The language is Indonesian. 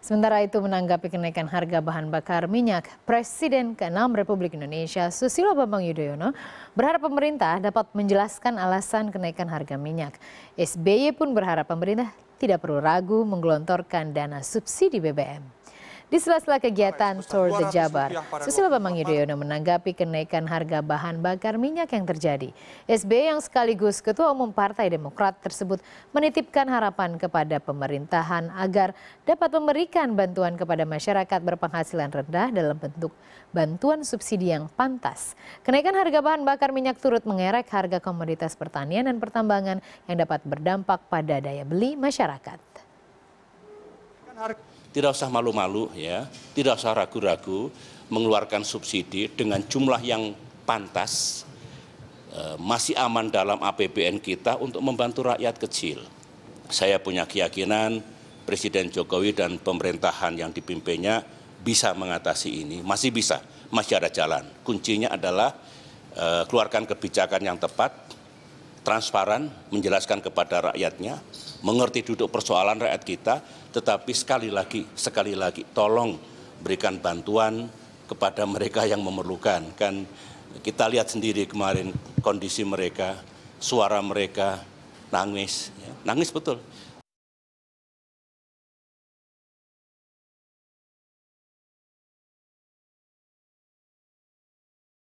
Sementara itu menanggapi kenaikan harga bahan bakar minyak, Presiden ke-6 Republik Indonesia Susilo Bambang Yudhoyono berharap pemerintah dapat menjelaskan alasan kenaikan harga minyak. SBY pun berharap pemerintah tidak perlu ragu menggelontorkan dana subsidi BBM. Di sela-sela kegiatan Tour de Jabar, Susilo Bambang Yudhoyono menanggapi kenaikan harga bahan bakar minyak yang terjadi. SBY yang sekaligus Ketua Umum Partai Demokrat tersebut menitipkan harapan kepada pemerintahan agar dapat memberikan bantuan kepada masyarakat berpenghasilan rendah dalam bentuk bantuan subsidi yang pantas. Kenaikan harga bahan bakar minyak turut mengerek harga komoditas pertanian dan pertambangan yang dapat berdampak pada daya beli masyarakat. Tidak usah malu-malu, ya, tidak usah ragu-ragu mengeluarkan subsidi dengan jumlah yang pantas, masih aman dalam APBN kita untuk membantu rakyat kecil. Saya punya keyakinan Presiden Jokowi dan pemerintahan yang dipimpinnya bisa mengatasi ini, masih bisa, masih ada jalan. Kuncinya adalah keluarkan kebijakan yang tepat, transparan, menjelaskan kepada rakyatnya, mengerti duduk persoalan rakyat kita, tetapi sekali lagi tolong berikan bantuan kepada mereka yang memerlukan. Kan kita lihat sendiri kemarin kondisi mereka, suara mereka nangis betul.